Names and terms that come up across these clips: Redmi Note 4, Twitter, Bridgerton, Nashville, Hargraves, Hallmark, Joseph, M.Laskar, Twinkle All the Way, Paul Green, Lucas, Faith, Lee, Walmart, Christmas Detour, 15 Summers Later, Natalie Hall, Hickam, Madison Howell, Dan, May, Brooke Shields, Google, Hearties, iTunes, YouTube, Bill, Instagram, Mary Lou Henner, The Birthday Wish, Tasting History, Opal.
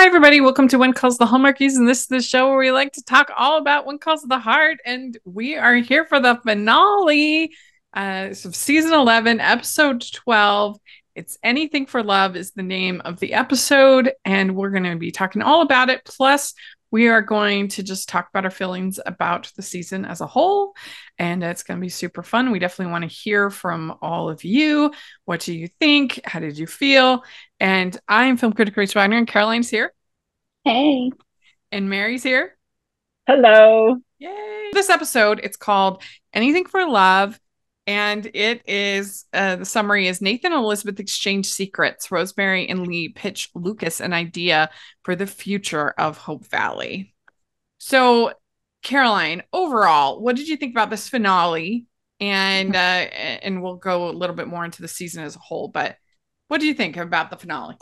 Hi everybody, welcome to When Calls the Hallmarkies, and this is the show where we like to talk all about When Calls the Heart, and we are here for the finale of season 11, episode 12. It's Anything for Love is the name of the episode, and we're going to be talking all about it. Plus, we are going to just talk about our feelings about the season as a whole, and it's going to be super fun. We definitely want to hear from all of you. What do you think? How did you feel? And I'm film critic Rachel Wagner, and Caroline's here. Hey. And Mary's here. Hello. Yay. This episode, it's called Anything for Love. And it is, the summary is, Nathan and Elizabeth exchange secrets. Rosemary and Lee pitch Lucas an idea for the future of Hope Valley. So, Caroline, overall, what did you think about this finale? And we'll go a little bit more into the season as a whole, but what do you think about the finale?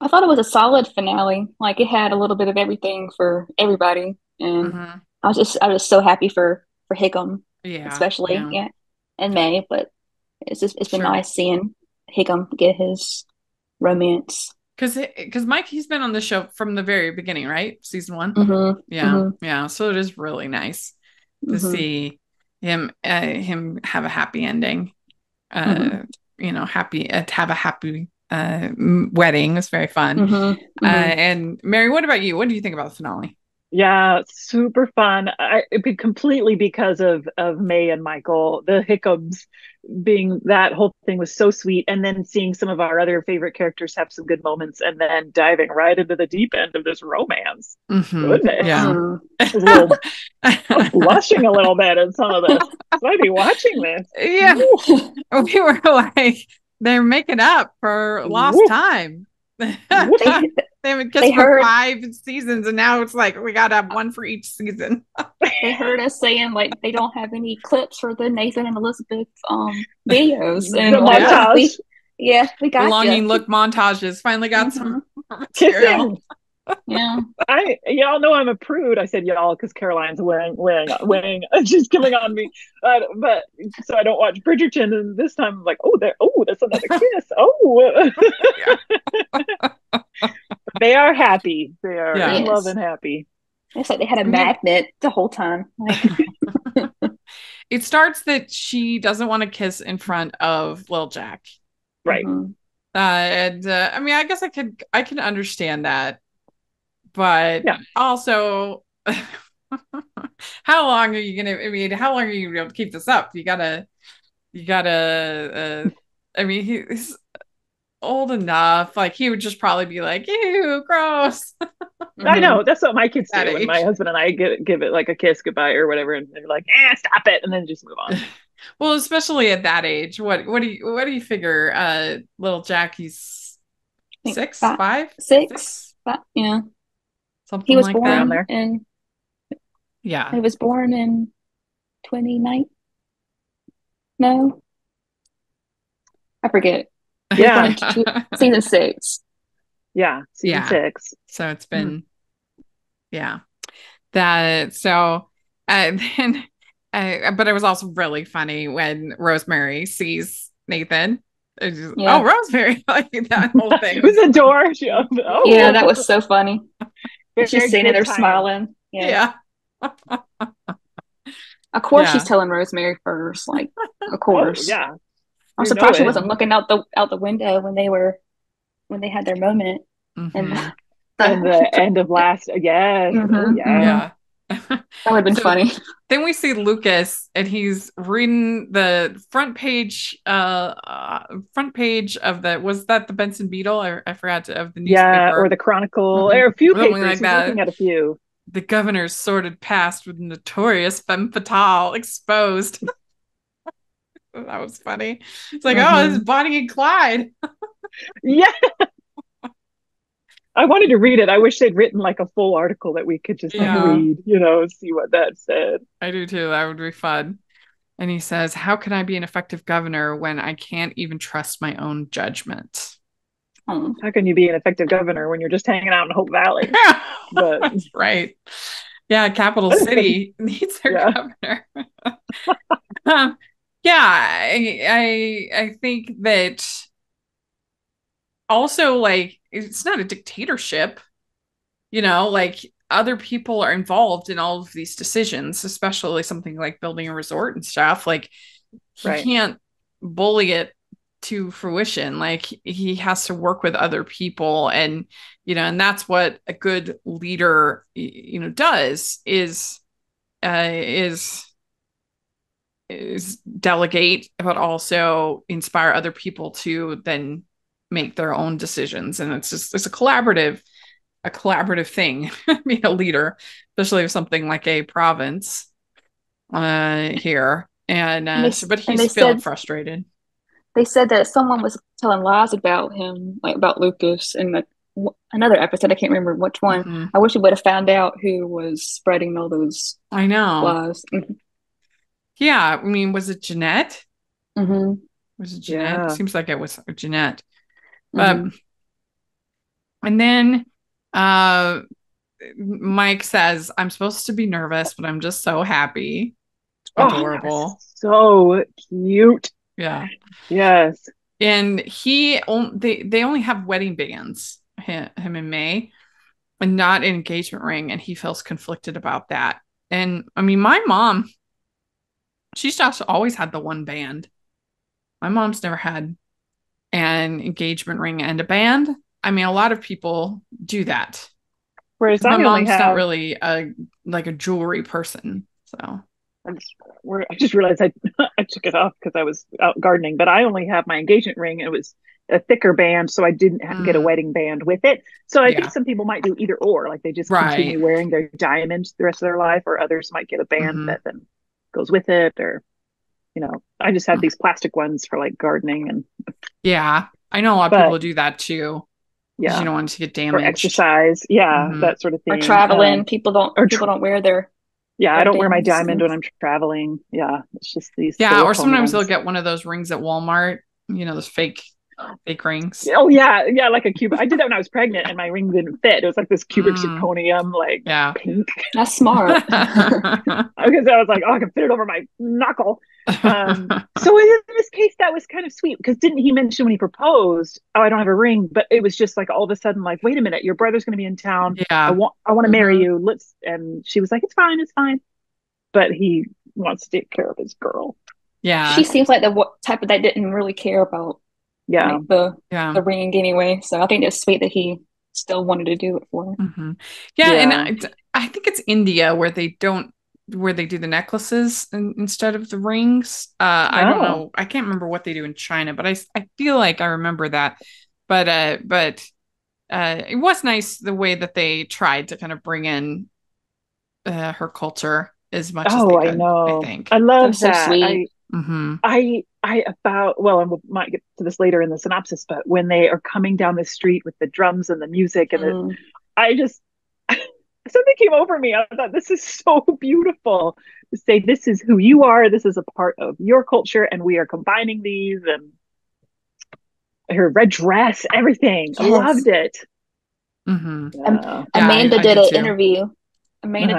I thought it was a solid finale. Like, it had a little bit of everything for everybody. And I was just so happy for Hickam, especially. Yeah. And May, but it's been nice seeing Hickam get his romance. Because Mike, he's been on the show from the very beginning, right? Season 1? Mm-hmm. Yeah, yeah. So it is really nice to see him have a happy ending. You know, have a happy wedding. It's very fun. And Mary, what about you? What do you think about the finale? Yeah, super fun. It'd be completely because of May and Michael, the Hickams being, that whole thing was so sweet. And then seeing some of our other favorite characters have some good moments and then diving right into the deep end of this romance. Goodness. Yeah. I'm blushing a little bit at some of this. I'd be watching this. Yeah. We were like, they're making up for lost time. They haven't kissed for 5 seasons, and now it's like we gotta have one for each season. They heard us saying like they don't have any clips for the Nathan and Elizabeth videos, and we got longing look montages. Finally got some material. Yeah, y'all know I'm a prude. I said y'all because Caroline's wearing. She's coming on me, but so I don't watch Bridgerton. And this time, I'm like, that's another kiss. Oh, they are happy. They are in love and happy. It's like they had a magnet the whole time. It starts that she doesn't want to kiss in front of Lil Jack, right? And I mean, I guess I can understand that. But also, how long are you going to be able to keep this up? You gotta, I mean, he's old enough. Like, he would just probably be like, ew, gross. I know. That's what my kids do when my husband and I give it like a kiss goodbye or whatever. And they're like, stop it. And then just move on. Well, especially at that age, what do you figure? Little Jack, he's 6, 5, 6. Yeah. Something he was like born that. In he was born in 29. No, I forget. Yeah, season 6. Yeah, season 6. So it's been that. So then, but it was also really funny when Rosemary sees Nathan. Just, oh, Rosemary! Like that whole thing. It was a door. She opened, that was so funny. She's sitting there smiling. Of course, she's telling Rosemary first. Like, of course. I'm surprised she wasn't looking out the window when they had their moment. And the end of last. Yes. That would have been funny. Then we see Lucas, and he's reading the front page of the, was that the Benson Beetle? I forgot, of the newspaper. Yeah, or the Chronicle, or a few something papers. Like that. Looking at a few. The governor's sordid past with notorious femme fatale exposed. That was funny. It's like, oh, it's Bonnie and Clyde. Yeah. I wanted to read it. I wish they'd written like a full article that we could just read, see what that said. I do too. That would be fun. And he says, how can I be an effective governor when I can't even trust my own judgment? How can you be an effective governor when you're just hanging out in Hope Valley? But that's right. Yeah. Capital City needs their governor. I think that also, like, it's not a dictatorship. you know, like other people are involved in all of these decisions, especially something like building a resort and stuff. Like he right. can't bully it to fruition. Like he has to work with other people, and, you know, and that's what a good leader, you know, does is delegate, but also inspire other people to then make their own decisions. And it's just, it's a collaborative thing, being a leader, especially with something like a province here. But he's feeling frustrated. They said that someone was telling lies about him, like about Lucas, in another episode. I can't remember which one. Mm-hmm. I wish we would have found out who was spreading all those lies. Yeah, I mean, was it Jeanette? Mm-hmm. Was it Jeanette? Yeah. Seems like it was Jeanette. Mm-hmm. And then Mike says, "I'm supposed to be nervous, but I'm just so happy." Adorable. Oh, so cute. Yeah. Yes. And they only have wedding bands, him and May, and not an engagement ring, and he feels conflicted about that. And I mean, my mom, she's just always had the one band. My mom's never had an engagement ring and a band. I mean, a lot of people do that. Whereas my mom's not really a jewelry person. So I just realized I took it off because I was out gardening, but I only have my engagement ring. It was a thicker band, so I didn't get a wedding band with it. So I think some people might do either or, like they just continue wearing their diamonds the rest of their life, or others might get a band that then goes with it, or, you know, I just have these plastic ones for like gardening. And yeah, I know a lot of people do that too. Yeah, you don't want to get damaged. Or exercise, that sort of thing. Or traveling, people don't wear their. Yeah, I don't wear my diamond when I'm traveling. Yeah, it's just these. Yeah, or sometimes they'll get one of those rings at Walmart. You know, those fake rings. Oh yeah, like a cubic. I did that when I was pregnant, and my ring didn't fit. It was like this cubic zirconium, pink. That's smart. Because I was like, oh, I can fit it over my knuckle. So in this case, that was kind of sweet, because didn't he mention when he proposed, oh, I don't have a ring, but it was just like all of a sudden, like, wait a minute, your brother's going to be in town. Yeah, I want to marry you. And she was like, it's fine. But he wants to take care of his girl. Yeah, she seems like the type that didn't really care about the ring anyway. So I think it's sweet that he still wanted to do it for her. Mm-hmm. And I think it's India where they don't. Where they do the necklaces instead of the rings. I don't know. I can't remember what they do in China, but I feel like I remember that. But it was nice the way that they tried to kind of bring in her culture as much as they could. I know. I think I love that. So sweet. And we might get to this later in the synopsis, but when they are coming down the street with the drums and the music, and something came over me. I thought, this is so beautiful to say, this is who you are. This is a part of your culture, and we are combining these, and her red dress, everything. Yes. I loved it. Mm-hmm. Yeah. Amanda did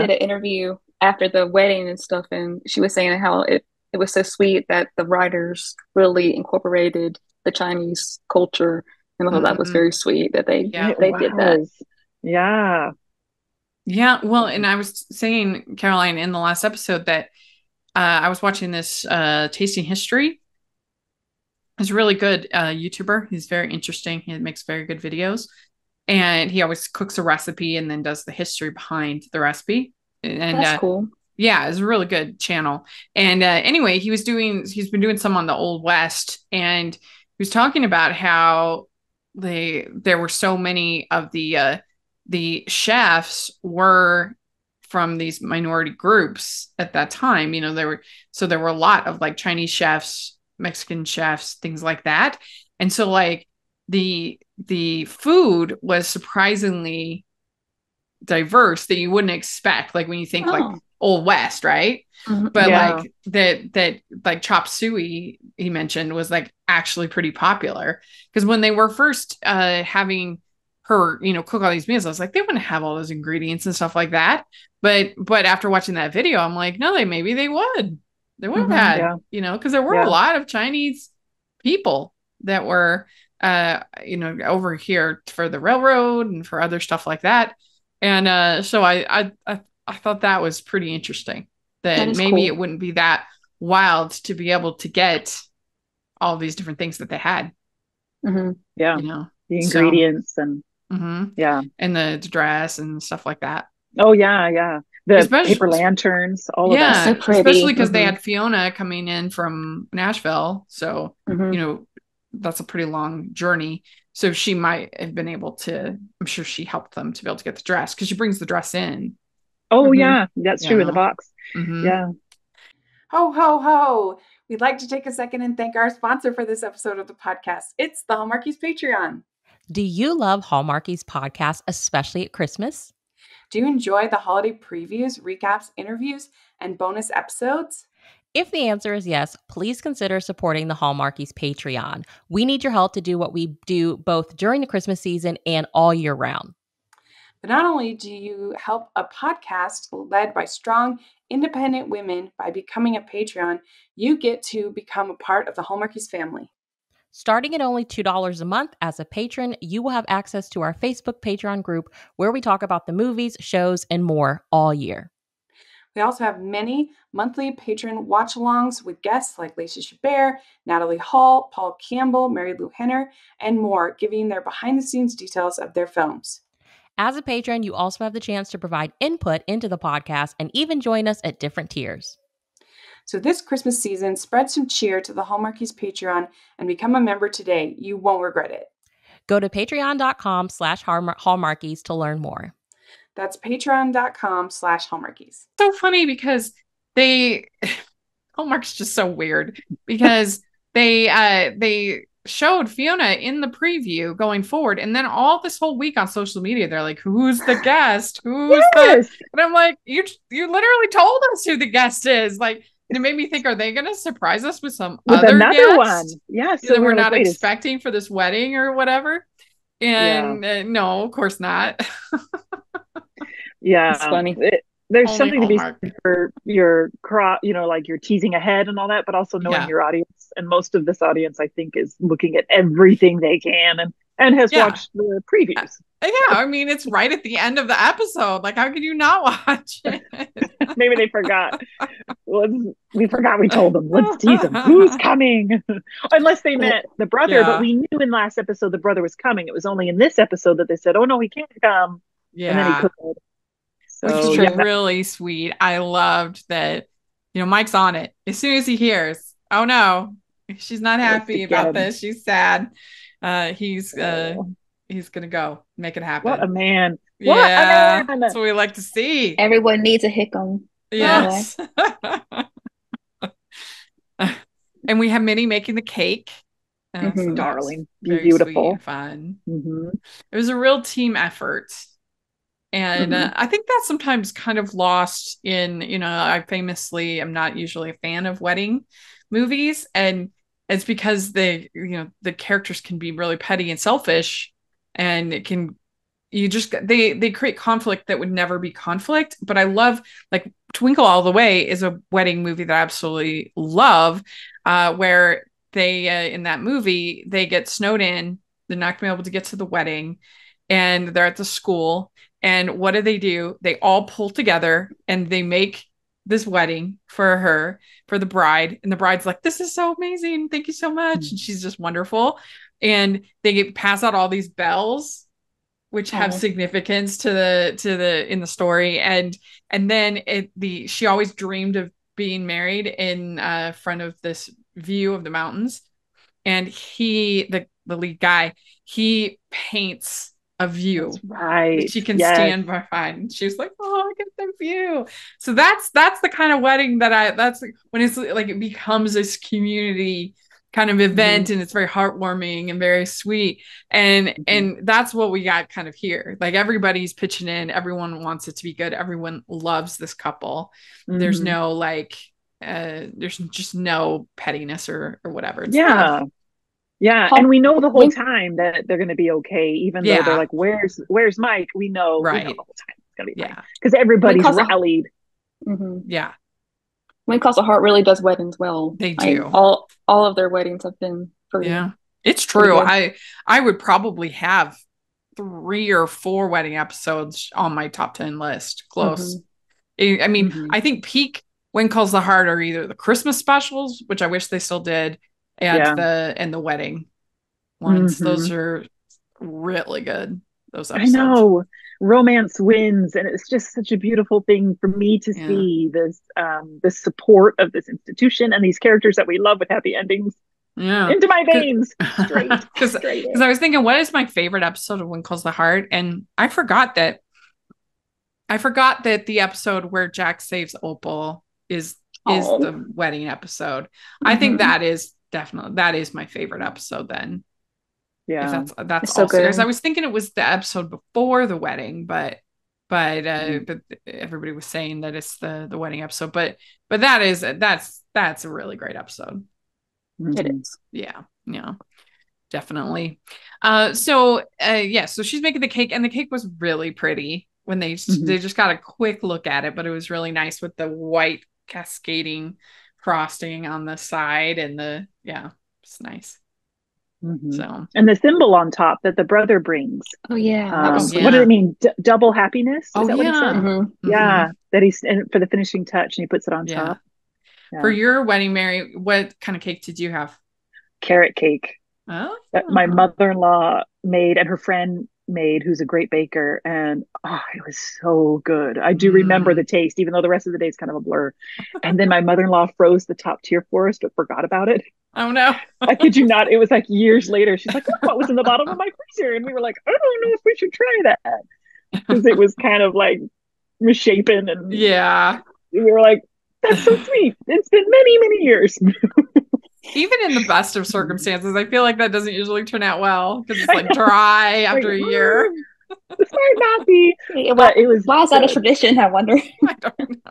an interview after the wedding and stuff, and she was saying how it was so sweet that the writers really incorporated the Chinese culture, and I thought that was very sweet that they did that. Yeah. Yeah, well, and I was saying, Caroline, in the last episode that I was watching this Tasting History. He's a really good YouTuber. He's very interesting. He makes very good videos. And he always cooks a recipe and then does the history behind the recipe. And that's cool. Yeah, it's a really good channel. And anyway, he's been doing some on the Old West. And he was talking about how there were so many of the chefs were from these minority groups at that time. You know, there were a lot of like Chinese chefs, Mexican chefs, things like that. And so like the food was surprisingly diverse that you wouldn't expect. Like when you think like Old West, right? Mm-hmm. But like that like chop suey, he mentioned, was like actually pretty popular. Cause when they were first having her, you know, cook all these meals, I was like, they wouldn't have all those ingredients and stuff like that. But after watching that video, I'm like, no, they would have had, you know, because there were a lot of Chinese people that were, you know, over here for the railroad and for other stuff like that. And so I thought that was pretty interesting. That maybe cool. It wouldn't be that wild to be able to get all these different things that they had. Mm-hmm. Yeah. You know? The ingredients and mm-hmm. yeah. And the dress and stuff like that. Oh yeah. Yeah. The paper lanterns, all yeah, of that. So pretty. Especially because mm-hmm. they had Fiona coming in from Nashville. So, mm-hmm. you know, that's a pretty long journey. So she might have been able to, I'm sure she helped them to be able to get the dress because she brings the dress in. Oh, mm-hmm. yeah. That's yeah. true in the box. Mm-hmm. Yeah. Ho, ho, ho. We'd like to take a second and thank our sponsor for this episode of the podcast. It's the Hallmarkies Patreon. Do you love Hallmarkies podcast, especially at Christmas? Do you enjoy the holiday previews, recaps, interviews, and bonus episodes? If the answer is yes, please consider supporting the Hallmarkies Patreon. We need your help to do what we do both during the Christmas season and all year round. But not only do you help a podcast led by strong, independent women by becoming a Patreon, you get to become a part of the Hallmarkies family. Starting at only $2 a month as a patron, you will have access to our Facebook Patreon group where we talk about the movies, shows, and more all year. We also have many monthly patron watch-alongs with guests like Lacey Chabert, Natalie Hall, Paul Campbell, Mary Lou Henner, and more, giving their behind-the-scenes details of their films. As a patron, you also have the chance to provide input into the podcast and even join us at different tiers. So this Christmas season, spread some cheer to the Hallmarkies Patreon and become a member today. You won't regret it. Go to patreon.com/Hallmarkies to learn more. That's patreon.com/Hallmarkies. So funny because Hallmark's just so weird because they showed Fiona in the preview going forward. And then all this whole week on social media, they're like, who's the guest? Who's yes. the... And I'm like, you literally told us who the guest is. Like, and it made me think, are they going to surprise us with another guest? One? Yes. Yeah, so that we're not expecting for this wedding or whatever. And yeah. No, of course not. Yeah. It's funny. There's only something Hallmark. To be for your crop, you know, like you're teasing ahead and all that, but also knowing yeah. your audience. And most of this audience, I think, is looking at everything they can and has yeah. watched the previews. Yeah. I mean, it's right at the end of the episode. Like, how could you not watch it? Maybe they forgot. We forgot we told them. Let's tease them. Who's coming? Unless they met the brother, yeah. but we knew in last episode the brother was coming. It was only in this episode that they said, oh, no, he can't come. Yeah. And then he could. So, which is yeah. really sweet. I loved that, you know, Mike's on it. As soon as he hears, oh no, she's not happy about this. She's sad. He's going to go make it happen. What a man. Yeah. What a man. That's what we like to see. Everyone needs a Hickam. Yes. And we have Minnie making the cake. Mm-hmm. So darling. Beautiful. Fun. Mm-hmm. It was a real team effort. And mm-hmm. I think that's sometimes kind of lost in, you know, I famously am not usually a fan of wedding movies. And it's because they, you know, the characters can be really petty and selfish and it can, you just, they create conflict that would never be conflict. But I love, like, Twinkle All the Way is a wedding movie that I absolutely love, where they, in that movie, they get snowed in. They're not going to be able to get to the wedding and they're at the school. And what do? They all pull together and they make this wedding for her, for the bride. And the bride's like, this is so amazing. Thank you so much. Mm-hmm. And she's just wonderful. And they pass out all these bells, which have significance to the in the story. And then she always dreamed of being married in front of this view of the mountains. And he, the lead guy, he paints a view, that's right, that she can yes. stand behind. She was like, oh, I get the view. So that's the kind of wedding that's when it's like it becomes this community kind of event, mm-hmm. and it's very heartwarming and very sweet, and mm-hmm. and that's what we got kind of here. Like, everybody's pitching in, everyone wants it to be good, everyone loves this couple, mm-hmm. there's no like there's just no pettiness or whatever. It's yeah enough. Yeah, and we know the whole time that they're going to be okay, even yeah. though they're like, where's Mike? We know, right. We know the whole time it's going to be fine. Because everybody's rallied. Mm-hmm. Yeah. When Calls the Heart really does weddings well. They do. Like, all of their weddings have been pretty. Yeah, it's true. I would probably have 3 or 4 wedding episodes on my top 10 list. Close. Mm-hmm. I mean, mm-hmm. I think peak When Calls the Heart are either the Christmas specials, which I wish they still did, and the wedding ones. Mm-hmm. Those are really good. Those episodes. I know. Romance wins, and it's just such a beautiful thing for me to see this the support of this institution and these characters that we love with happy endings. Yeah, into my veins. Because I was thinking, what is my favorite episode of When Calls the Heart? And I forgot that the episode where Jack saves Opal is the wedding episode. Mm-hmm. I think that is my favorite episode then. Yeah, that's so good. Serious. I was thinking it was the episode before the wedding, but everybody was saying that it's the wedding episode. But that's a really great episode. Mm-hmm. It is. Yeah, definitely. So she's making the cake, and the cake was really pretty when they mm-hmm. they just got a quick look at it, but it was really nice with the white cascading frosting on the side, and it's nice. Mm-hmm. So, and the symbol on top that the brother brings. Oh yeah, what does it mean? Double happiness? Is that what he said? Mm-hmm. Yeah, that he's for the finishing touch, and he puts it on top. Yeah. For your wedding, Mary, what kind of cake did you have? Carrot cake. Oh, that my mother-in-law made, and her friend made, who's a great baker, and it was so good. I do remember the taste, even though the rest of the day is kind of a blur. And then my mother-in-law froze the top tier for us, but forgot about it. Oh no. I kid you not. It was like years later. She's like, what was in the bottom of my freezer? And we were like, I don't know if we should try that. Because it was kind of like misshapen. And we were like, that's so sweet. It's been many, many years. Even in the best of circumstances, I feel like that doesn't usually turn out well. Because it's like dry after a year. This might not be. But it was. Why is that a tradition? I wonder. I don't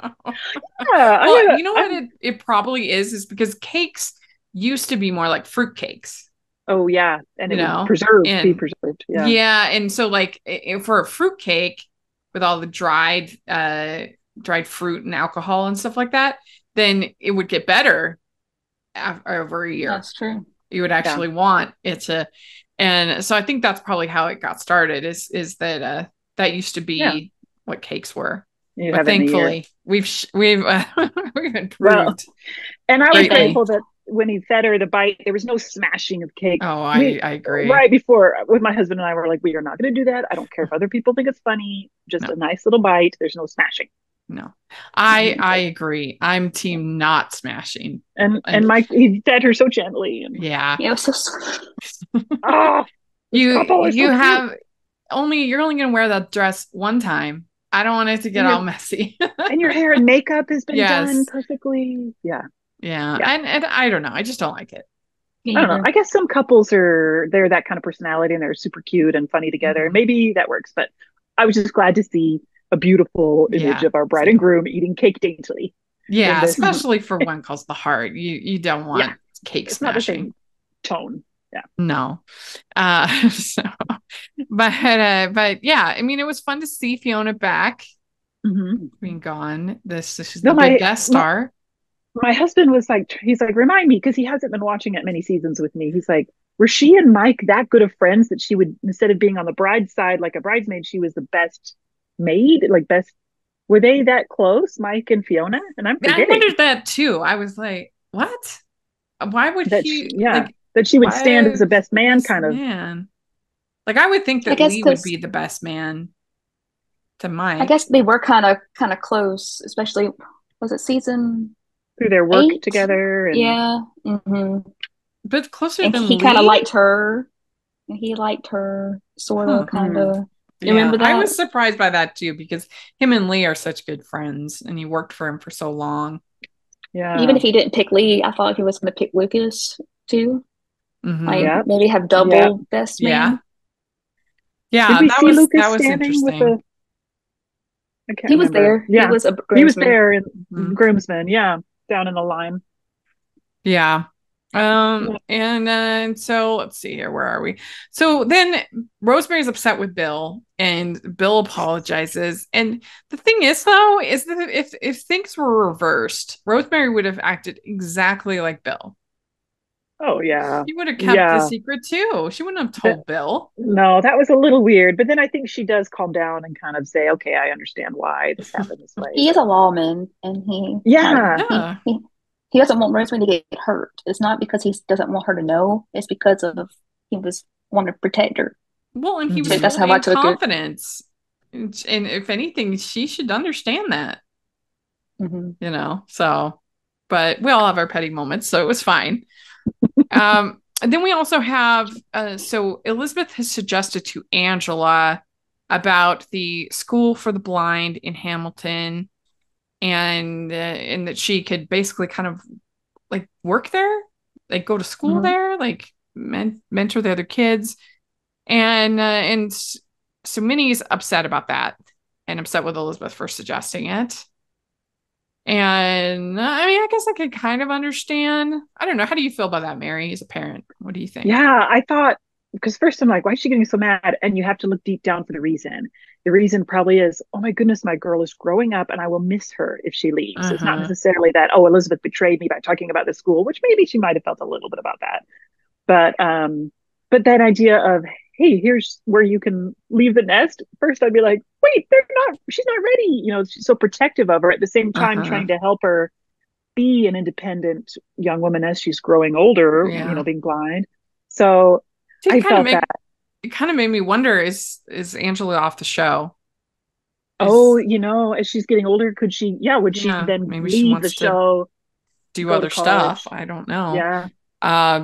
know. You know what it probably is because cakes used to be more like fruit cakes. Oh yeah. And it would be preserved. Yeah. Yeah. And so like for a fruit cake with all the dried fruit and alcohol and stuff like that, then it would get better over a year. That's true. You would actually want it to. And so I think that's probably how it got started is that, that used to be what cakes were. But thankfully we've improved. Well, and I was thankful that when he fed her the bite, there was no smashing of cake. Oh, I agree. Right before, with my husband and I, were like, we are not going to do that. I don't care if other people think it's funny. Just a nice little bite. There's no smashing. No, I agree. I'm team not smashing. And Mike, he fed her so gently. And yeah, it was so sweet. You're only going to wear that dress one time. I don't want it to get all messy. And your hair and makeup has been done perfectly. Yeah. Yeah. And I don't know. I just don't like it. Yeah. I don't know. I guess some couples they're that kind of personality and they're super cute and funny together. Maybe that works, but I was just glad to see a beautiful image of our bride and groom eating cake daintily. Yeah. Especially for When Calls the Heart. You don't want cake smashing. It's not the same tone. Yeah. No. I mean, it was fun to see Fiona back. Mm-hmm. Being gone. This is the guest star. My husband was like, he's like, remind me, because he hasn't been watching it many seasons with me. He's like, were she and Mike that good of friends that she would, instead of being on the bride's side like a bridesmaid, she was the best maid? Like best, were they that close, Mike and Fiona? And I wondered that too. I was like, what? Why would that she would stand as a best man kind of man? Like I would think that Lee would be the best man to Mike. I guess they were kind of close, especially was it season. Through their work 8? Together. And... Yeah. Mm-hmm. But closer than he kind of liked her. And he liked her, sort of, kind of. You remember that? I was surprised by that, too, because him and Lee are such good friends. And he worked for him for so long. Yeah. Even if he didn't pick Lee, I thought he was going to pick Lucas, too. Mm-hmm. Like, maybe have double best man. Yeah. Yeah, that was interesting. He was there. Yeah. He was a groomsman. He was there in groomsman. Yeah. Down in the line. Yeah. And so let's see here. Where are we? So then Rosemary's upset with Bill and Bill apologizes. And the thing is though, is that if things were reversed, Rosemary would have acted exactly like Bill. Oh, yeah. She would have kept the secret, too. She wouldn't have told Bill. No, that was a little weird. But then I think she does calm down and kind of say, okay, I understand why this happened this way. He is a lawman, and he doesn't want Rosemary to get hurt. It's not because he doesn't want her to know. It's because of he was wanting to protect her. Well, and he was really confidence. And if anything, she should understand that. Mm-hmm. You know, so. But we all have our petty moments, so it was fine. Then we also have, so Elizabeth has suggested to Angela about the school for the blind in Hamilton and that she could basically kind of like work there, like go to school there, like mentor the other kids. And so Minnie's upset about that and upset with Elizabeth for suggesting it. And I mean, I guess I could kind of understand. I don't know. How do you feel about that, Mary, as a parent? What do you think? Yeah, I thought, because first I'm like, why is she getting so mad? And you have to look deep down for the reason. The reason probably is, oh my goodness, my girl is growing up and I will miss her if she leaves. Uh-huh. It's not necessarily that, oh, Elizabeth betrayed me by talking about the school, which maybe she might have felt a little bit about that. But that idea of, hey, here's where you can leave the nest. First, I'd be like, wait, she's not ready. You know, she's so protective of her at the same time, trying to help her be an independent young woman as she's growing older, you know, being blind. So I felt that. It kind of made me wonder, is Angela off the show? You know, as she's getting older, could she, would she then maybe leave the show? Do other stuff. I don't know. Yeah.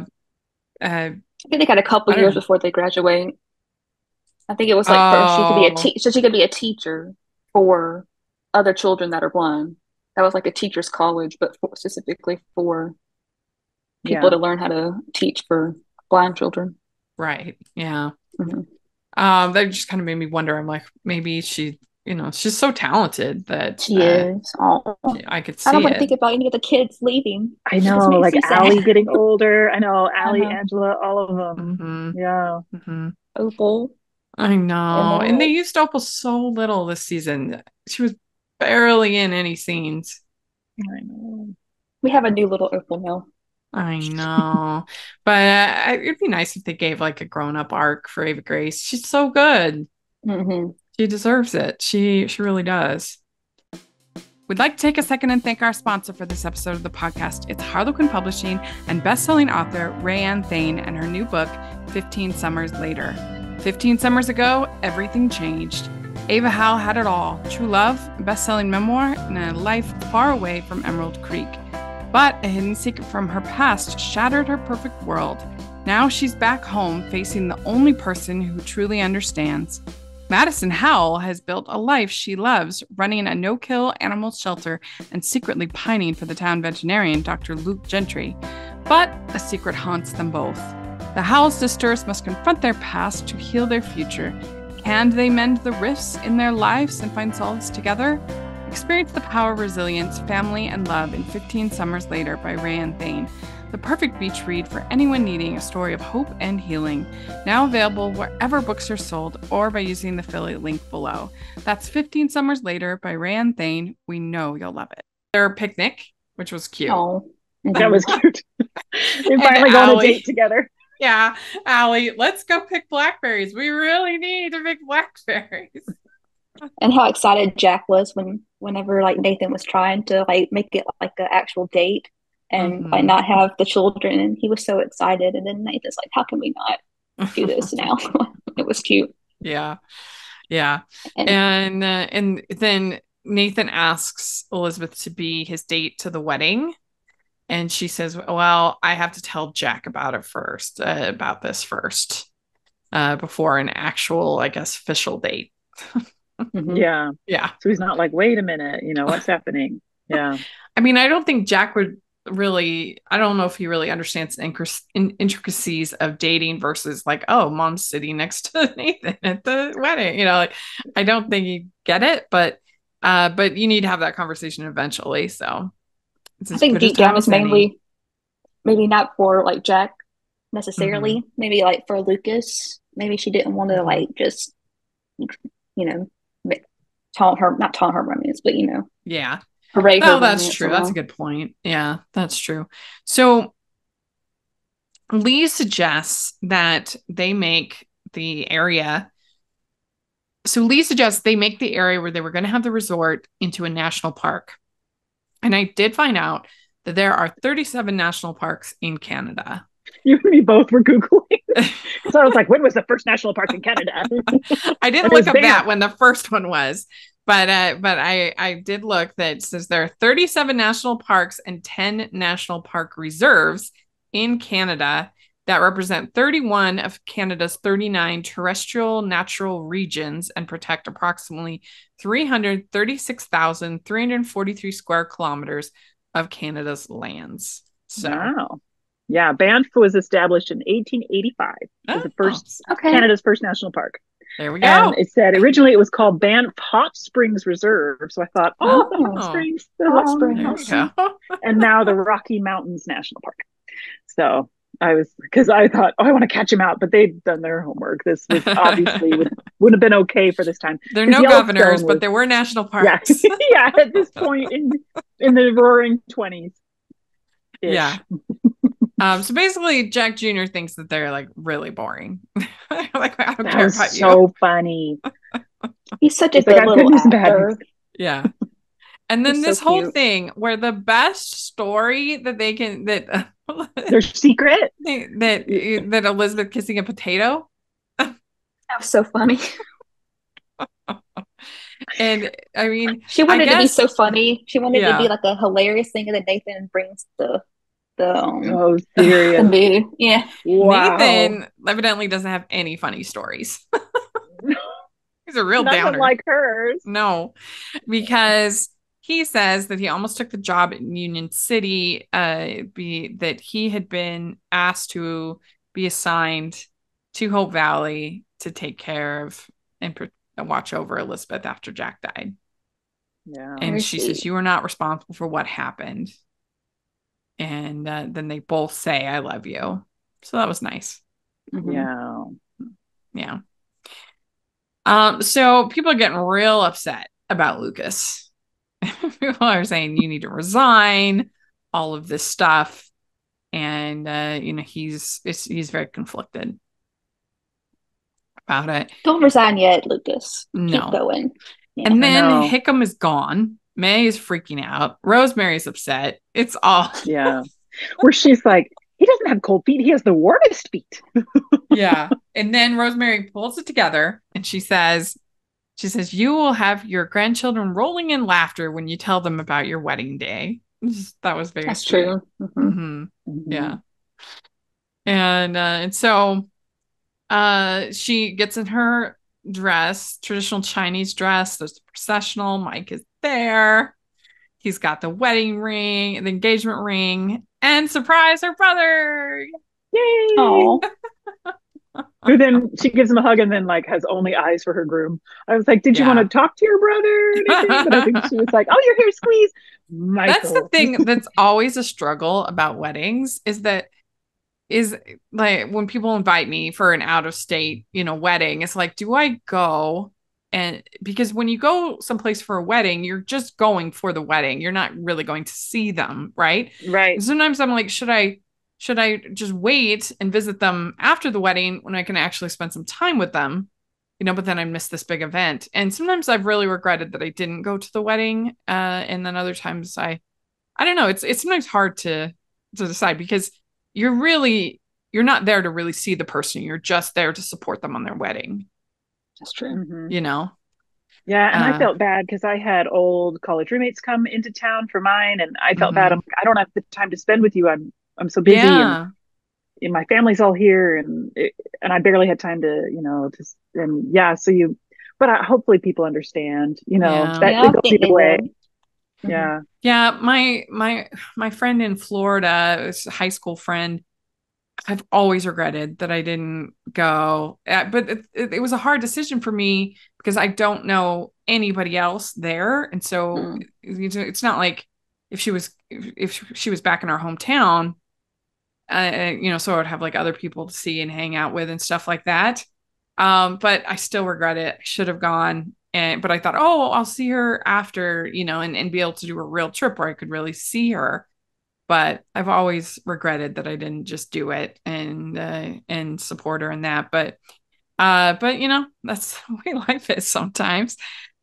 I think they got a couple years before they graduate. I think it was like she could be a teacher for other children that are blind. That was like a teacher's college, but specifically for people to learn how to teach for blind children. Right. Yeah. Mm-hmm. That just kind of made me wonder. I'm like, maybe she, you know, she's so talented that she is. I could see I don't want to think about any of the kids leaving. I know, like Allie getting older. I know, Allie, Angela, all of them. Mm-hmm. Yeah. Mm-hmm. Opal. I know. And they used Opal so little this season. She was barely in any scenes. I know. We have a new little Opal now. I know. But it'd be nice if they gave like a grown-up arc for Ava Grace. She's so good. Mm-hmm. She deserves it. She really does. We'd like to take a second and thank our sponsor for this episode of the podcast. It's Harlequin Publishing and best-selling author RaeAnne Thayne and her new book, 15 Summers Later. 15 summers ago, everything changed. Ava Howe had it all. True love, best-selling memoir, and a life far away from Emerald Creek. But a hidden secret from her past shattered her perfect world. Now she's back home facing the only person who truly understands. Madison Howell has built a life she loves, running a no-kill animal shelter and secretly pining for the town veterinarian, Dr. Luke Gentry. But a secret haunts them both. The Howell sisters must confront their past to heal their future. Can they mend the rifts in their lives and find solace together? Experience the power of resilience, family, and love in 15 Summers Later by RaeAnne Thayne. The perfect beach read for anyone needing a story of hope and healing. Now available wherever books are sold or by using the affiliate link below. That's 15 Summers Later by RaeAnne Thayne. We know you'll love it. Their picnic, which was cute. Oh, that was cute. They finally got a date together. Yeah. Allie, let's go pick blackberries. We really need to pick blackberries. And how excited Jack was whenever like Nathan was trying to like make it like an actual date. And like not have the children, and he was so excited. And then Nathan's like, "How can we not do this now?" It was cute. Yeah, yeah. And then Nathan asks Elizabeth to be his date to the wedding, and she says, "Well, I have to tell Jack about it first, before an actual, I guess, official date." Yeah, yeah. So he's not like, "Wait a minute, you know what's happening?" Yeah. I mean, I don't think Jack would. Really, I don't know if he really understands intricacies of dating versus like, oh, mom's sitting next to Nathan at the wedding. You know, like I don't think you get it, but you need to have that conversation eventually. So I think deep down is mainly maybe not for like Jack necessarily, maybe like for Lucas. Maybe she didn't want to like just you know not taunt her romance, but you know Oh, that's true. That's a good point. Yeah, that's true. So Lee suggests that they make the area. So Lee suggests they make the area where they were going to have the resort into a national park. And I did find out that there are 37 national parks in Canada. You and me both were Googling. So I was like, when was the first national park in Canada? I didn't look up that when the first one was, but I did look that it says there are 37 national parks and 10 national park reserves in Canada that represent 31 of Canada's 39 terrestrial natural regions and protect approximately 336,343 square kilometers of Canada's lands. So. Wow. Yeah, Banff was established in 1885 as the first Canada's first national park. There we go. And it said originally it was called Banff Hot Springs Reserve. So I thought, the hot springs, and now the Rocky Mountains National Park. So I was, because I thought, I want to catch them out, but they'd done their homework. This was obviously wouldn't have been okay for this time. There are no governors, but there were national parks. Yeah, yeah, at this point in the roaring 20s. Yeah. So basically, Jack Jr. thinks that they're like really boring. Like, I don't care about you. So funny. He's such a good little actor. Yeah. And then this whole thing where the best story that they can their secret that Elizabeth kissing a potato. That was so funny. And I mean, she wanted to be so funny. She wanted to be like a hilarious thing that Nathan brings to. Serious. Yeah. Wow. Nathan evidently doesn't have any funny stories. He's a real downer. Nothing like hers. No, because he says that he almost took the job in Union City, that he had been asked to be assigned to Hope Valley to take care of and watch over Elizabeth after Jack died. Yeah. And she says, you are not responsible for what happened. And then they both say, I love you. So that was nice. Mm-hmm. Yeah. Yeah. So people are getting real upset about Lucas. People are saying, you need to resign, all of this stuff. And, he's very conflicted about it. Don't resign yet, Lucas. No. Keep going. Yeah. And then Hickam is gone. May is freaking out. Rosemary's upset. It's all. Yeah. Where she's like, he doesn't have cold feet. He has the warmest feet. Yeah. And then Rosemary pulls it together and she says, you will have your grandchildren rolling in laughter when you tell them about your wedding day. That was very sweet. True. Mm-hmm. Mm-hmm. Mm-hmm. Yeah. And so she gets in her dress, traditional Chinese dress. There's the processional. Mike is there. He's got the wedding ring, the engagement ring, and surprise, her brother. Yay! Who then she gives him a hug and then like has only eyes for her groom. I was like, did you want to talk to your brother? But I think she was like, oh, you're here, squeeze. Michael. That's the thing that's always a struggle about weddings is like when people invite me for an out of state, wedding, it's like, do I go? And because when you go someplace for a wedding, you're just going for the wedding. You're not really going to see them. Right. Right. And sometimes I'm like, should I just wait and visit them after the wedding when I can actually spend some time with them, but then I missed this big event. And sometimes I've really regretted that I didn't go to the wedding. And then other times I don't know. It's sometimes hard to decide because you're not there to really see the person. You're just there to support them on their wedding. That's true. Mm-hmm. Yeah. And I felt bad because I had old college roommates come into town for mine. And I felt bad. I'm like, I don't have the time to spend with you. I'm so busy. Yeah. And my family's all here. And I barely had time to, hopefully people understand, that goes either way. Mm-hmm. Yeah. Yeah. My friend in Florida, a high school friend, I've always regretted that I didn't go, but it was a hard decision for me because I don't know anybody else there. And so it's not like if she was back in our hometown, so I would have like other people to see and hang out with and stuff like that. But I still regret it. I should have gone. But I thought, I'll see her after, and be able to do a real trip where I could really see her. but I've always regretted that I didn't just do it and support her in that. But you know, that's the way life is sometimes.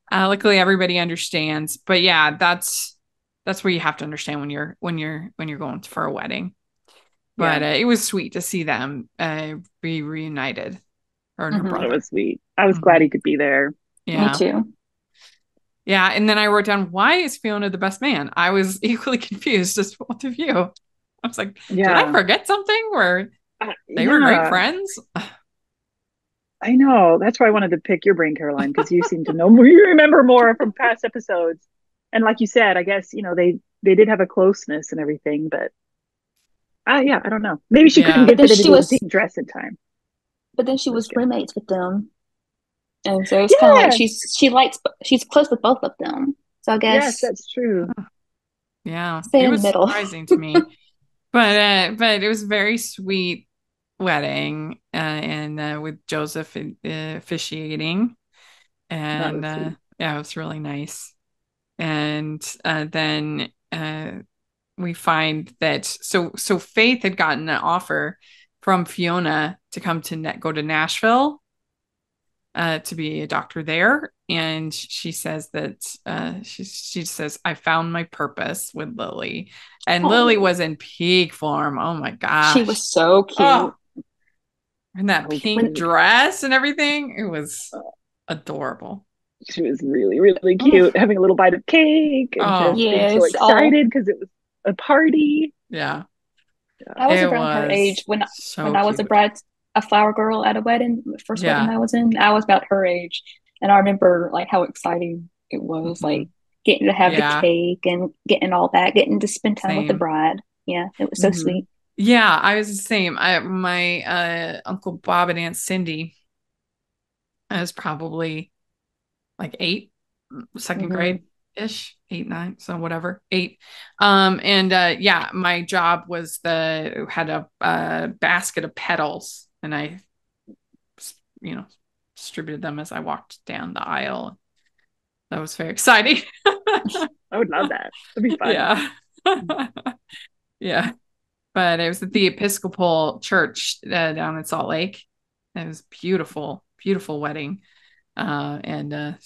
Luckily everybody understands, but yeah, that's what you have to understand when you're going for a wedding. But yeah, it was sweet to see them be reunited. Her and her brother. It was sweet. I was glad he could be there. Yeah. Me too. Yeah. And then I wrote down, why is Fiona the best man? I was equally confused as both of you. I was like, did I forget something where they were great friends? I know. That's why I wanted to pick your brain, Caroline, because you seem to know more. You remember more from past episodes. And like you said, I guess, you know, they did have a closeness and everything, but yeah, I don't know. Maybe she couldn't get the dress in time. But then she was roommates with them. And so it's kind of like she's close with both of them. So I guess. Yes, that's true. Yeah. Stay in the middle. It was surprising to me. But it was a very sweet wedding and with Joseph officiating. And yeah, it was really nice. And then we find that so Faith had gotten an offer from Fiona to come to go to Nashville to be a doctor there, and she says that she says, I found my purpose with Lily, and Lily was in peak form. Oh my gosh, she was so cute. And that pink dress and everything, it was adorable. She was really, really cute, having a little bite of cake and just being so excited because it was a party. Yeah. I was around her age when I was a flower girl at a wedding, first wedding I was in. I was about her age, and I remember like how exciting it was, like getting to have the cake and getting all that, getting to spend time with the bride. Yeah, it was so sweet. Yeah, I was the same. My Uncle Bob and Aunt Cindy, I was probably like 8, second grade ish, 8, 9, so whatever, 8. And my job was had a basket of petals, and I, you know, distributed them as I walked down the aisle. That was very exciting. I would love that. It'd be fun. Yeah. Yeah. But it was at the Episcopal Church down in Salt Lake. It was beautiful, beautiful wedding. So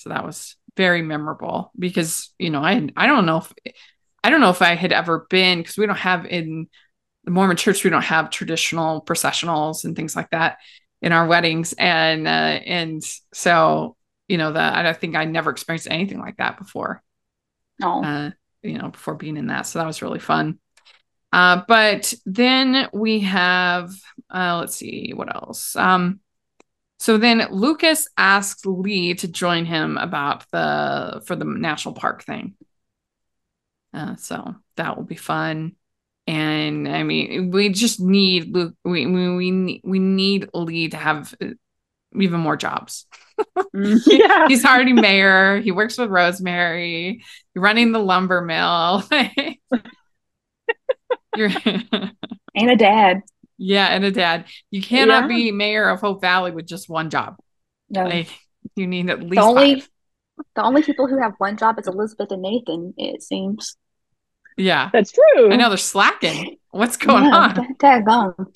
that was very memorable because, you know, I don't know if I had ever been, because we don't have, in the Mormon church, we don't have traditional processionals and things like that in our weddings. And so, you know, I think I never experienced anything like that before, you know, before being in that. So that was really fun. But then we have, let's see what else. So then Lucas asks Lee to join him for the national park thing. So that will be fun. And I mean, we just need Luke. We need Lee to have even more jobs. Yeah. He's already mayor. He works with Rosemary. You're running the lumber mill. And a dad. Yeah, and a dad. You cannot be mayor of Hope Valley with just one job. No. Like, you need at least five. The only people who have one job is Elizabeth and Nathan, it seems. Yeah. That's true. I know, they're slacking. What's going on? Daggone.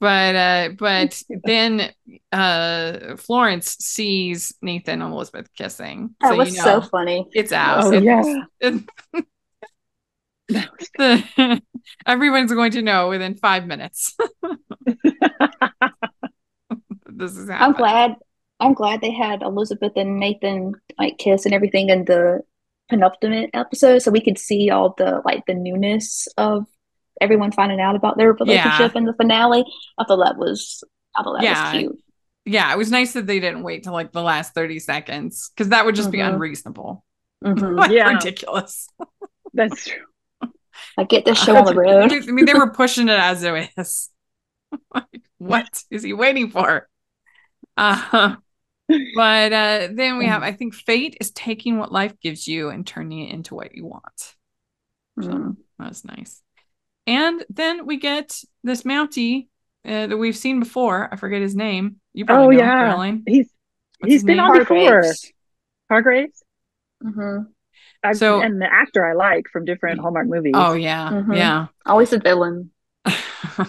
But then Florence sees Nathan and Elizabeth kissing. That was so funny. It's out. Oh, yeah. Everyone's going to know within 5 minutes. This is happening. I'm glad they had Elizabeth and Nathan like kiss and everything in the penultimate episode, so we could see all the like the newness of everyone finding out about their relationship in the finale. I thought that was cute. Yeah, it was nice that they didn't wait till like the last 30 seconds, because that would just be unreasonable. Like, ridiculous. That's true. Like, get this show on the road. I mean, they were pushing it as it is. Like, what is he waiting for? But then we have, I think, fate is taking what life gives you and turning it into what you want. So that was nice. And then we get this Mountie that we've seen before. I forget his name. You probably know him, Caroline. He's been on before. Hargraves. Mm-hmm. and the actor I like from different Hallmark movies. Oh yeah, mm-hmm. yeah. Always a villain.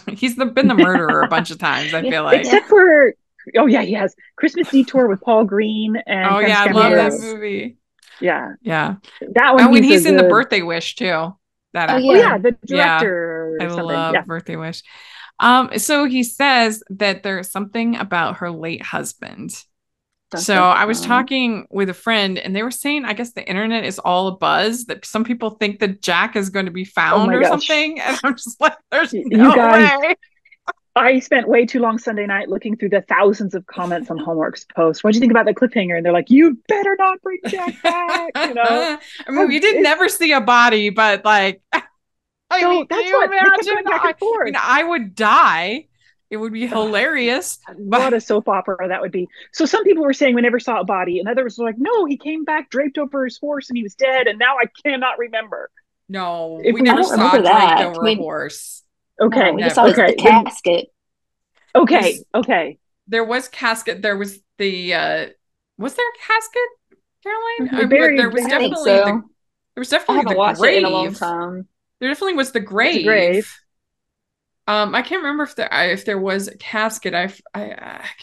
He's been the murderer a bunch of times. I feel like, except for he has Christmas Detour with Paul Green and I love that movie. Yeah, yeah. That one. And when he's in The Birthday Wish too. That the director. Yeah. I love Birthday Wish. So he says that there's something about her late husband. So I was talking with a friend and they were saying, I guess the internet is all abuzz that some people think that Jack is going to be found something. And I'm just like, there's no way. I spent way too long Sunday night looking through the thousands of comments on Hallmark's post. What do you think about the cliffhanger? And they're like, you better not bring Jack back. You know, I mean, we did never see a body, but like, I would die. It would be hilarious. What a soap opera that would be. So some people were saying we never saw a body, and others were like, no, he came back draped over his horse and he was dead, and now I cannot remember. No, we never saw him draped over a horse. Okay. We saw the casket. Okay. Okay. There was casket. There was the was there a casket, Caroline? Mm-hmm. There was definitely the grave. It in a long time. There definitely was the grave. I can't remember if there was a casket. I can't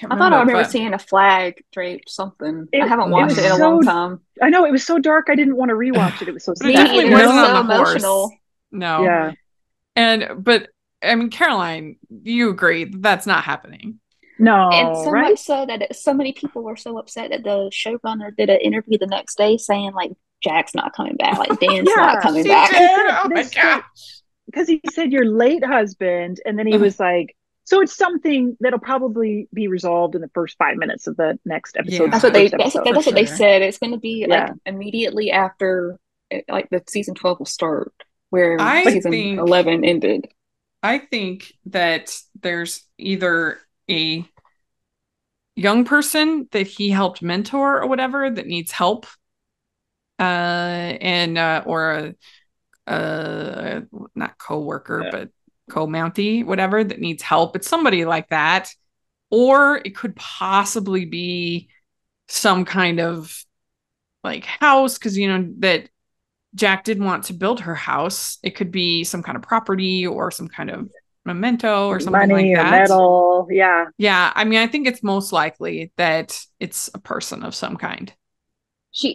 remember. I thought I remember seeing a flag draped something. I haven't watched it in a long time. I know, it was so dark. I didn't want to rewatch it. It was so sad. It was so emotional. No. Yeah. But I mean, Caroline, you agree that's not happening. No. And so much so that so many people were so upset that the showrunner did an interview the next day saying like, Jack's not coming back. Like Dan's not coming back. Oh my gosh. Because he said your late husband, and then he was like, so it's something that'll probably be resolved in the first 5 minutes of the next episode. Yeah. That's what they said. It's going to be like immediately after, like the season 12 will start, where season 11 ended. I think that there's either a young person that he helped mentor or whatever that needs help, or a not co-worker but co-mountie, whatever, that needs help. It's somebody like that, or it could possibly be some kind of like house, because you know that Jack did want to build her house. It could be some kind of property or some kind of memento or something like that. Money or metal. Yeah I mean, I think it's most likely that it's a person of some kind.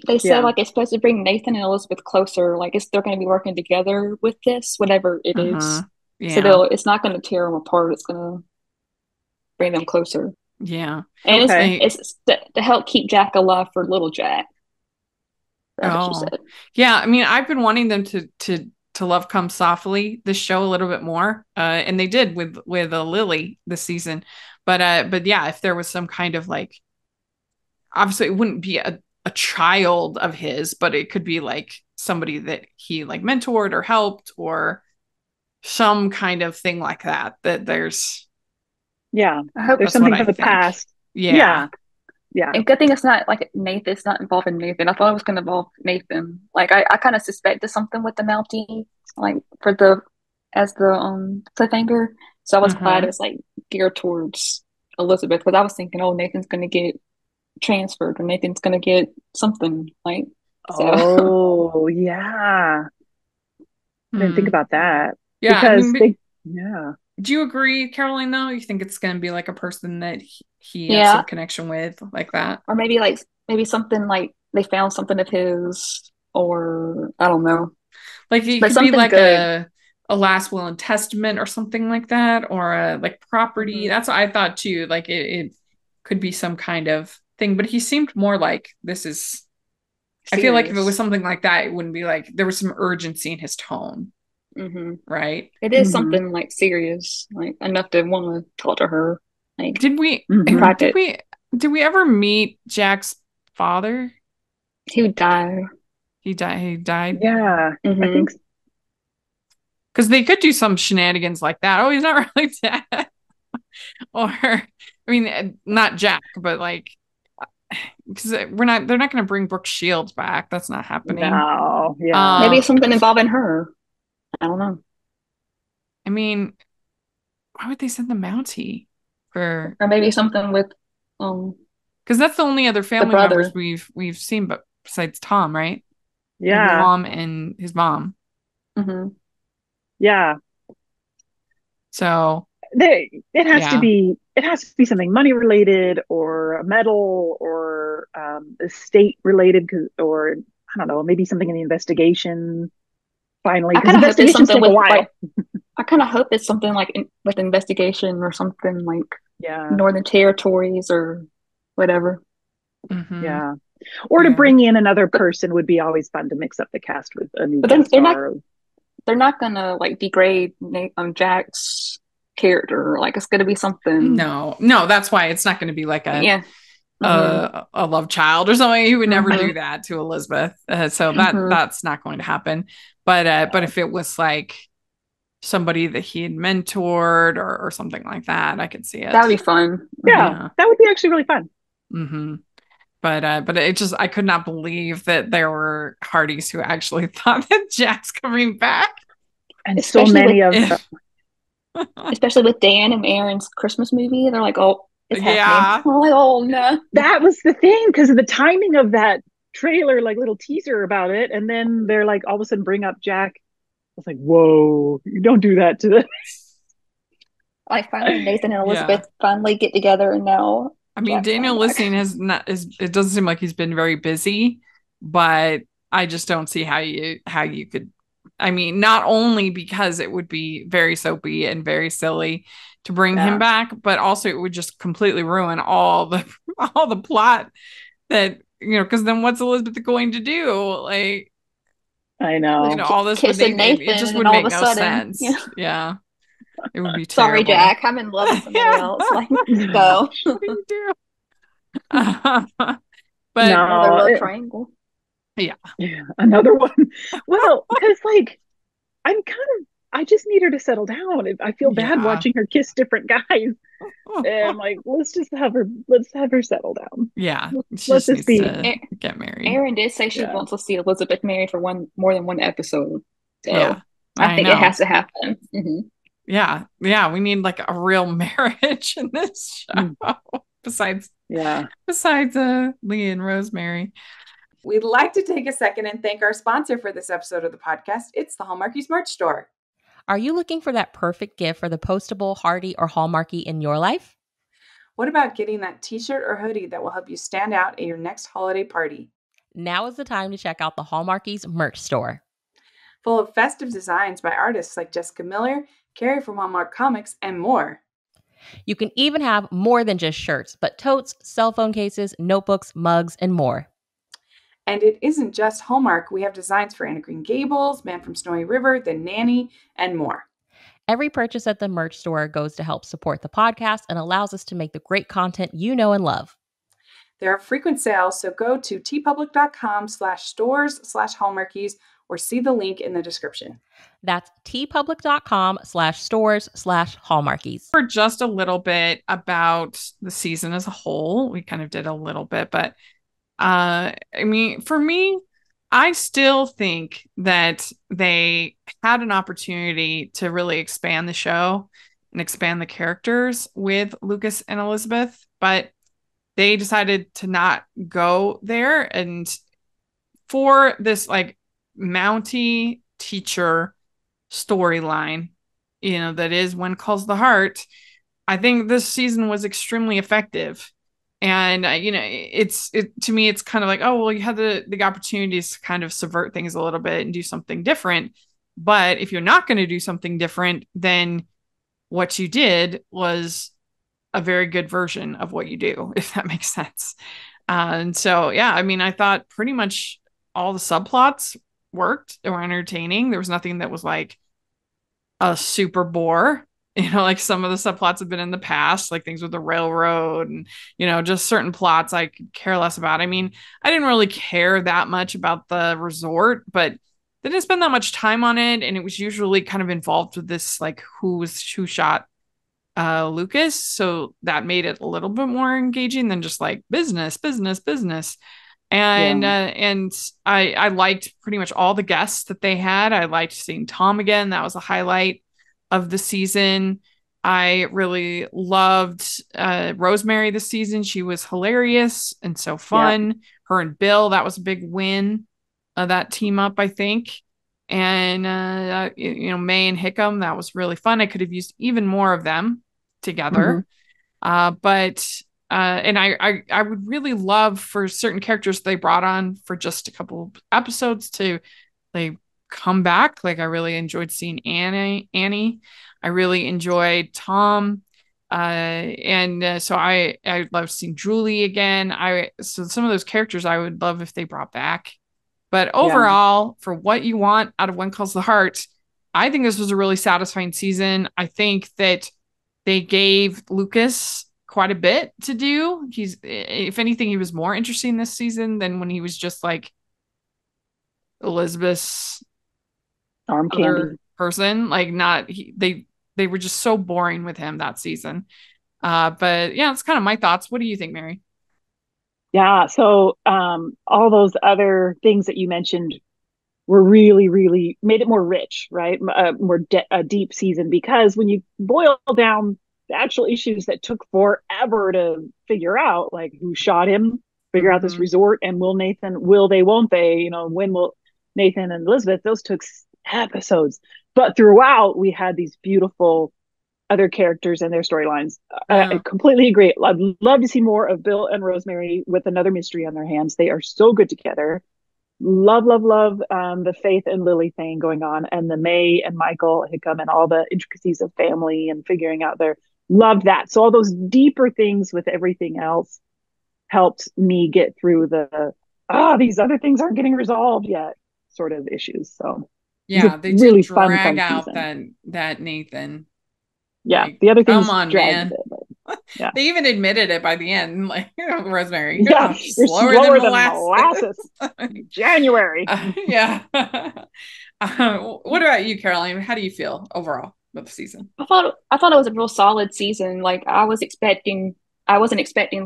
They said like it's supposed to bring Nathan and Elizabeth closer. Like they're going to be working together with this, whatever it is. Yeah. So it's not going to tear them apart. It's going to bring them closer. Yeah, and it's to help keep Jack alive for little Jack. That's what she said. Yeah, I mean, I've been wanting them to Love Come Softly, this show, a little bit more, and they did with Lily this season. But yeah, if there was some kind of like, obviously it wouldn't be a child of his, but it could be like somebody that he like mentored or helped or some kind of thing like that, that there's I hope there's something from the past. Yeah. And good thing it's not like Nathan, it's not involving Nathan. I thought it was going to involve Nathan. Like I kind of suspected something with the Mountie, like for the cliffhanger. So I was glad it was like geared towards Elizabeth, because I was thinking, oh, Nathan's going to get transferred and Nathan's gonna get something like I didn't think about that. Do you agree, Caroline, though? You think it's gonna be like a person that he has some connection with, like that, or maybe something like they found something of his, or I don't know, like it could be like a last will and testament or something like that, or a like property. That's what I thought too, like it could be some kind of thing, but he seemed more like this is serious. I feel like if it was something like that, it wouldn't be like, there was some urgency in his tone. Right, it is something like serious, like enough to want to talk to her. Like, did we ever meet Jack's father? He died yeah. I think so. Because they could do some shenanigans like that. Oh, he's not really dead. Or I mean, not Jack, but like, because they're not going to bring Brooke Shields back. That's not happening. No, yeah. Maybe something involving her. I don't know. I mean, why would they send the Mountie for? Or maybe something with, because that's the only other family members we've seen, but besides Tom, right? Yeah. His mom and his mom. Mm-hmm. Yeah. So it has to be something money related or a medal or estate related, or I don't know, maybe something in the investigation. Finally, because investigations take a while. Like, I kind of hope it's something like with investigation or something like Northern Territories or whatever. Mm-hmm. Yeah. Or to bring in another person would be always fun to mix up the cast with a new guest star. They're not gonna like degrade Jack's character. Like it's gonna be something. No, that's why it's not gonna be like a love child or something. You would never do that to Elizabeth. So that's not going to happen. But if it was like somebody that he had mentored or something like that, I could see it. That would be fun. Yeah, that would be actually really fun. Mm-hmm. But it just, I could not believe that there were Hearties who actually thought that Jack's coming back. And especially so many of them. Especially with Dan and Aaron's Christmas movie. They're like, oh, it's happening. I'm like, oh, no. That was the thing, because of the timing of that trailer, like little teaser about it. And then they're like, all of a sudden bring up Jack. I was like, whoa, you don't do that to this. Like finally Nathan and Elizabeth finally get together and now. I mean, Daniel listening it doesn't seem like he's been very busy, but I just don't see how you could, I mean, not only because it would be very soapy and very silly to bring him back, but also it would just completely ruin all the plot that, you know, because then what's Elizabeth going to do? Like, I know, you know, all this kissing Nathan, it just would make no sense. Yeah. It would be terrible. Sorry, Jack. I'm in love with somebody else. Like, go. What do you do? But another love triangle. Yeah, another one. Well, because like, I just need her to settle down. I feel bad watching her kiss different guys. And I'm like, let's have her settle down. Yeah, let's just be get married. Erin did say she wants to see Elizabeth married for more than one episode. So I think it has to happen. Mm-hmm. Yeah, we need like a real marriage in this show. Besides Lee and Rosemary. We'd like to take a second and thank our sponsor for this episode of the podcast. It's the Hallmarkies Merch Store. Are you looking for that perfect gift for the postable, hearty, or Hallmarkie in your life? What about getting that t-shirt or hoodie that will help you stand out at your next holiday party? Now is the time to check out the Hallmarkies Merch Store. Full of festive designs by artists like Jessica Miller, Carrie from Hallmark Comics, and more. You can even have more than just shirts, but totes, cell phone cases, notebooks, mugs, and more. And it isn't just Hallmark. We have designs for Anna Green Gables, Man from Snowy River, The Nanny, and more. Every purchase at the merch store goes to help support the podcast and allows us to make the great content you know and love. There are frequent sales, so go to tpublic.com/stores/Hallmarkies or see the link in the description. That's tpublic.com/stores/Hallmarkies. For just a little bit about the season as a whole, we kind of did a little bit, but I mean, for me, I still think that they had an opportunity to really expand the show and expand the characters with Lucas and Elizabeth, but they decided to not go there. And for this, like, Mountie teacher storyline, you know, that is When Calls the Heart, I think this season was extremely effective. And you know, to me it's kind of like, oh well, you had the opportunities to kind of subvert things a little bit and do something different, but if you're not going to do something different, then what you did was a very good version of what you do, if that makes sense. And so I mean, I thought pretty much all the subplots worked. They were entertaining. There was nothing that was like a super bore, you know, like some of the subplots have been in the past, like things with the railroad and, you know, just certain plots I could care less about. I mean, I didn't really care that much about the resort, but they didn't spend that much time on it. And it was usually kind of involved with this, like who shot Lucas. So that made it a little bit more engaging than just like business. And I liked pretty much all the guests that they had. I liked seeing Tom again. That was a highlight of the season. I really loved Rosemary this season. She was hilarious and so fun. Yeah. Her and Bill, that was a big win. that team up, I think. And, May and Hickam, that was really fun. I could have used even more of them together. Mm-hmm. But I would really love for certain characters they brought on for just a couple episodes to come back. I really enjoyed seeing Annie. I really enjoyed Tom. So I love seeing Julie again. So some of those characters I would love if they brought back. But overall, for what you want out of When Calls the Heart, I think this was a really satisfying season. I think that they gave Lucas quite a bit to do. If anything, he was more interesting this season than when he was just Elizabeth's arm candy person. They were just so boring with him that season. But that's kind of my thoughts. What do you think, Mary? Yeah. So all those other things that you mentioned were really, really made it more rich, right? A deep season, because when you boil down the actual issues that took forever to figure out, who shot him, figure out this resort, and when will Nathan and Elizabeth, those took episodes. But throughout, we had these beautiful other characters and their storylines. Yeah. I completely agree. I'd love to see more of Bill and Rosemary with another mystery on their hands. They are so good together. Love the Faith and Lily thing going on, and the May and Michael Hickam and all the intricacies of family and figuring out their love that. So all those deeper things with everything else helped me get through the, these other things aren't getting resolved yet sort of issues. So yeah, they did really drag out that Nathan. Yeah, the other thing. Come on, man. Yeah. They even admitted it by the end. Rosemary, you're slower than molasses. January. What about you, Caroline? How do you feel overall about the season? I thought it was a real solid season. I wasn't expecting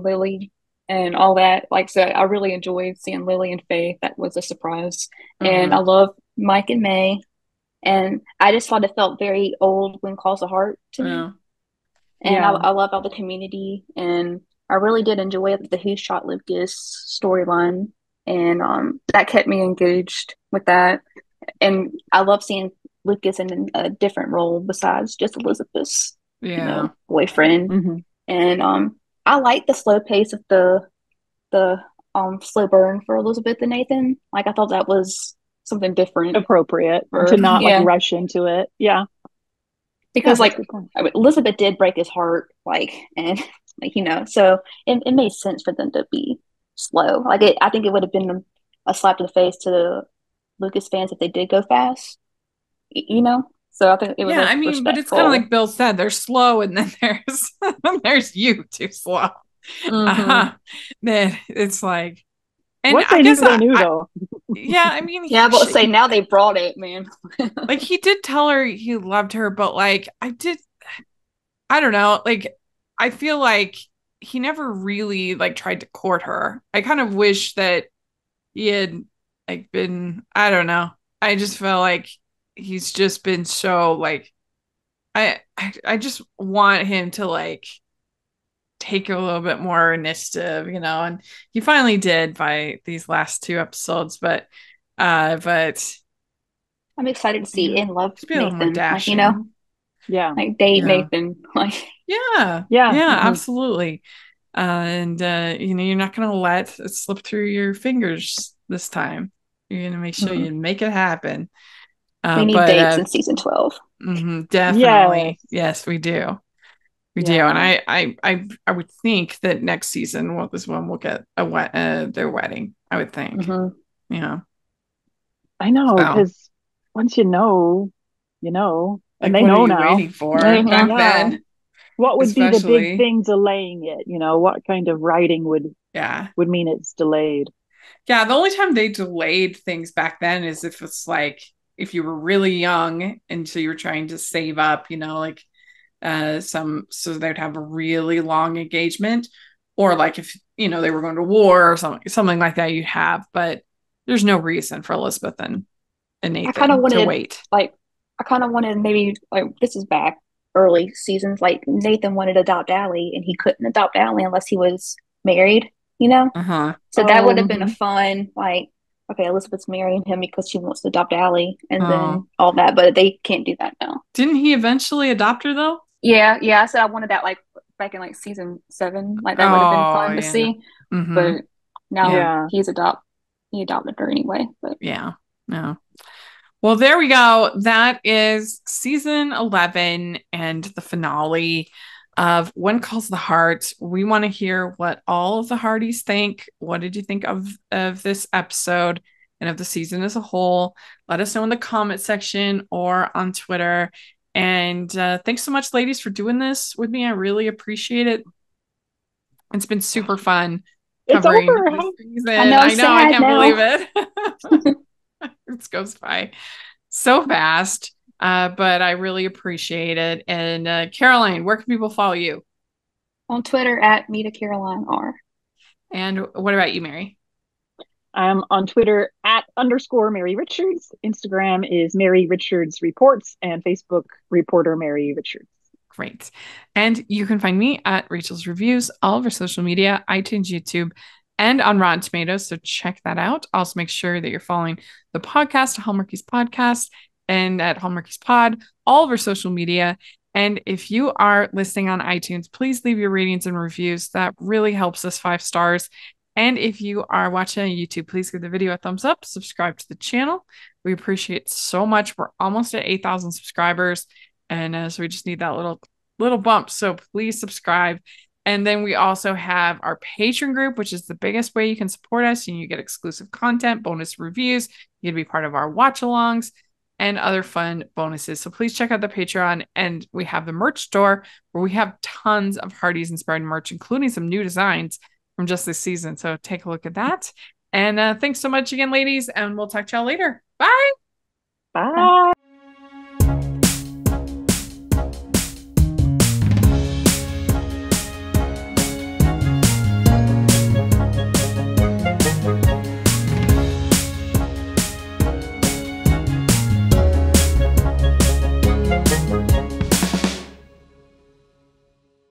Lily and all that. So I really enjoyed seeing Lily and Faith. That was a surprise, and I love Mike and May. And I just thought it felt very old When Calls the Heart to me. And I love all the community. And I really did enjoy the Who Shot Lucas storyline. And that kept me engaged with that. And I love seeing Lucas in a different role besides just Elizabeth's boyfriend. Mm-hmm. And I like the slow pace of the slow burn for Elizabeth and Nathan. I thought that was something different, appropriate to not rush into it, because Elizabeth did break his heart, so it made sense for them to be slow. I think it would have been a slap to the face to the Lucas fans if they did go fast, so I think it was respectful. But it's kind of like Bill said, they're slow, and then there's you too slow. Then it's and what I guess they knew, though. Now they brought it, man. He did tell her he loved her, but I don't know. I feel like he never really tried to court her. I kind of wish that he had been. I don't know. I just feel like he's just been so I just want him to take a little bit more initiative, and he finally did by these last two episodes, but I'm excited to see and love Nathan, Nathan. Absolutely. You're not going to let it slip through your fingers this time. You're going to make sure you make it happen. We need dates in season 12. Definitely. Yes, we do. We do, and I would think that next season, this one will get their wedding. I would think, I know, because once and they know now. Waiting for back then, what would be the big thing delaying it? What kind of writing would mean it's delayed? Yeah, the only time they delayed things back then is if it's if you were really young and so you were trying to save up, so they'd have a really long engagement, or if they were going to war or something like that, you'd have. But there's no reason for Elizabeth and Nathan to wait. I kind of wanted, maybe this is back early seasons, Nathan wanted to adopt Allie, and he couldn't adopt Allie unless he was married. So that would have been a fun okay, Elizabeth's marrying him because she wants to adopt Allie and then all that, but they can't do that now. Didn't he eventually adopt her though? Yeah. So I wanted that like back in like season 7, like that would have been fun to see. Mm-hmm. But now he adopted her anyway. But no. Well, there we go. That is season 11 and the finale of When Calls the Heart. We want to hear what all of the Hearties think. What did you think of this episode and of the season as a whole? Let us know in the comment section or on Twitter. And thanks so much, ladies, for doing this with me. I really appreciate it. It's been super fun. It's over. I know, I can't believe it. It goes by so fast, but I really appreciate it. And Caroline, where can people follow you? On Twitter at @MeToCarolineR. And what about you, Mary? I'm on Twitter at @MaryRichards. Instagram is @MaryRichardsReports and Facebook reporter Mary Richards. Great. And you can find me at Rachel's Reviews, all over social media, iTunes, YouTube, and on Rotten Tomatoes. So check that out. Also make sure that you're following the podcast, Hallmarkies Podcast, and at Hallmarkies Pod, all over social media. And if you are listening on iTunes, please leave your ratings and reviews. That really helps us, 5 stars. And if you are watching on YouTube, please give the video a thumbs up, subscribe to the channel. We appreciate it so much. We're almost at 8,000 subscribers. And so we just need that little bump. So please subscribe. And then we also have our Patreon group, which is the biggest way you can support us. And you get exclusive content, bonus reviews. You can be part of our watch-alongs and other fun bonuses. So please check out the Patreon. And we have the merch store where we have tons of Hearties-inspired merch, including some new designs from just this season. So take a look at that. And thanks so much again, ladies. And we'll talk to y'all later. Bye. Bye.